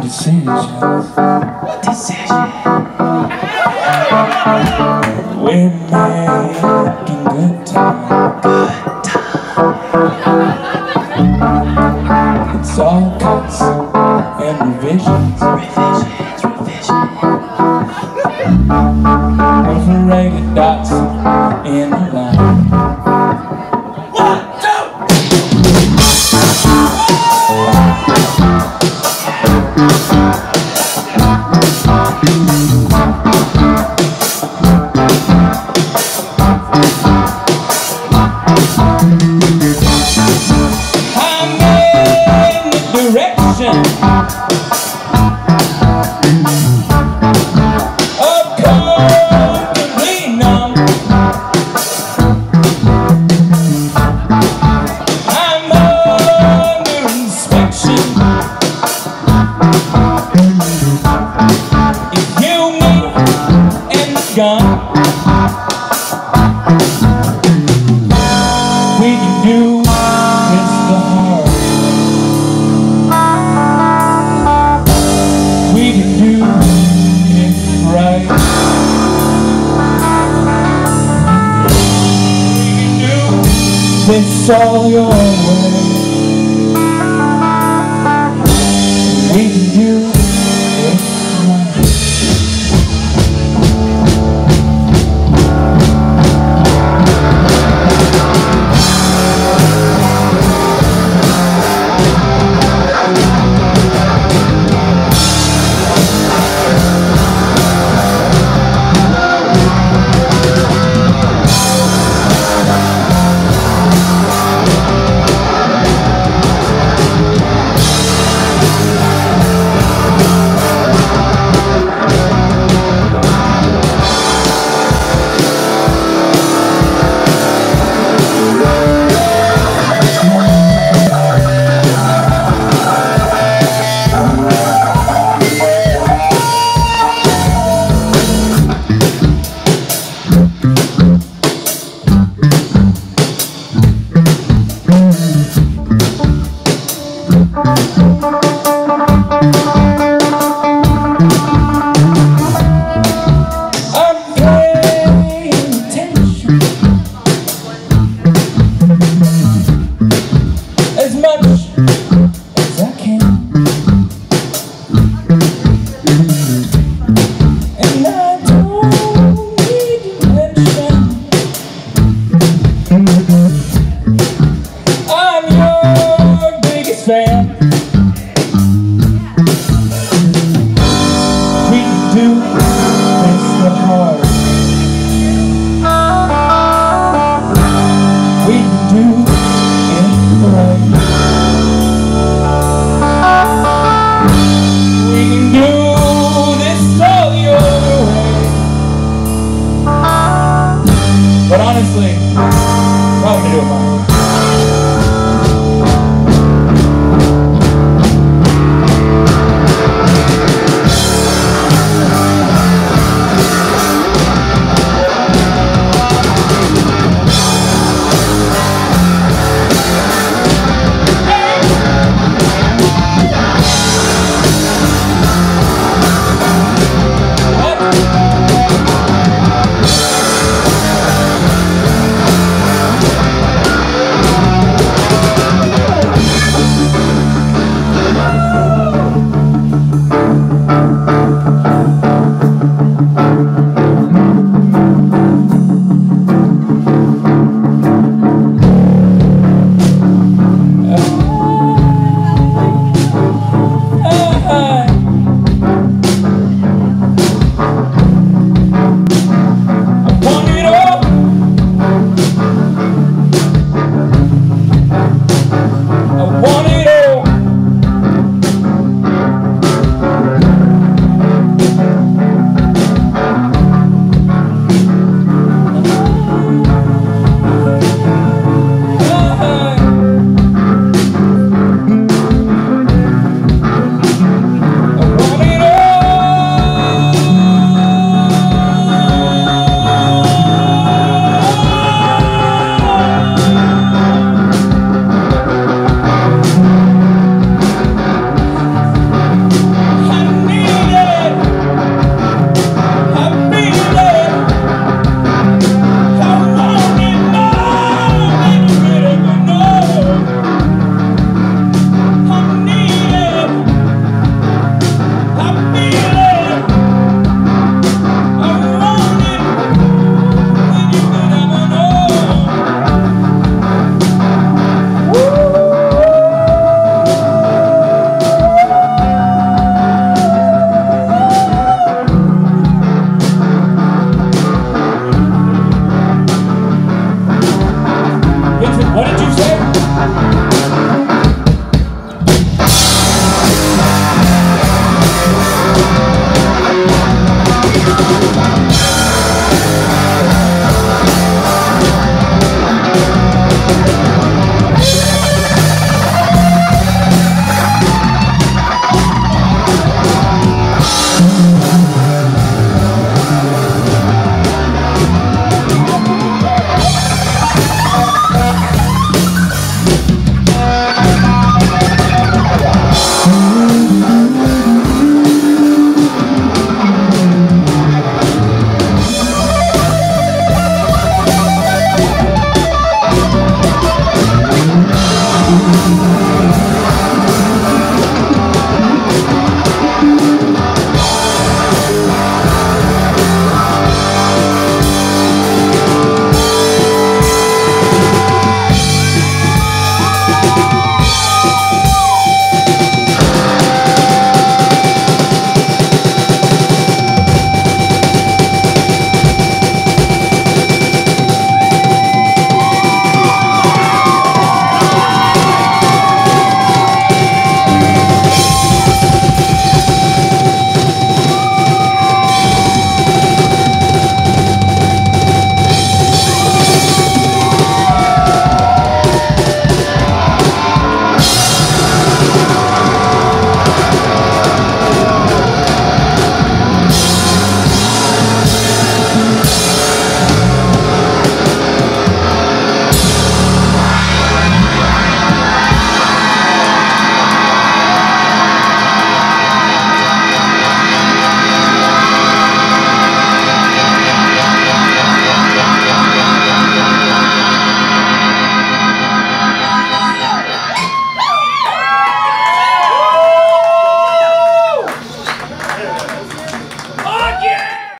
decision. We're making good time. Good time. It's all cuts and revisions. Revisions, revisions. Overrated dots in the line. It's all your way.